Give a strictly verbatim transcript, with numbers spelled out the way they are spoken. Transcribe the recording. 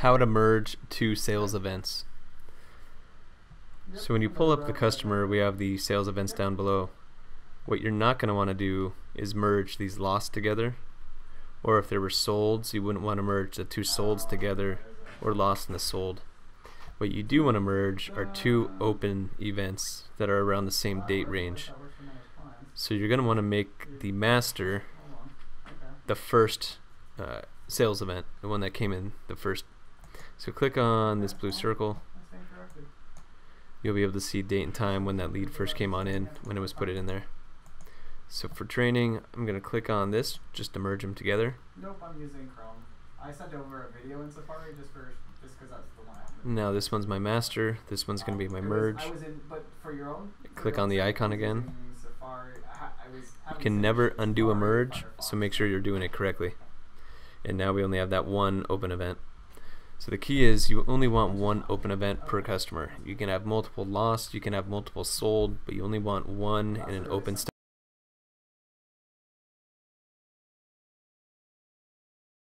How to merge two sales events. So when you pull up the customer, we have the sales events down below. What you're not going to want to do is merge these lots together, or if there were solds, you wouldn't want to merge the two solds together, or lost and the sold. What you do want to merge are two open events that are around the same date range. So you're going to want to make the master the first uh, sales event, the one that came in the first. So click on this blue circle. You'll be able to see date and time when that lead first came on in, when it was put in there. So for training, I'm going to click on this just to merge them together. Nope, I'm using Chrome. I sent over a video in Safari just for just because that's the one I have. Now this one's my master. This one's going to be my merge. I was in, but for your own. Click on the icon again. You can never undo a merge, so make sure you're doing it correctly. And now we only have that one open event. So the key is you only want one open event per customer. You can have multiple lost, you can have multiple sold, but you only want one in an open status.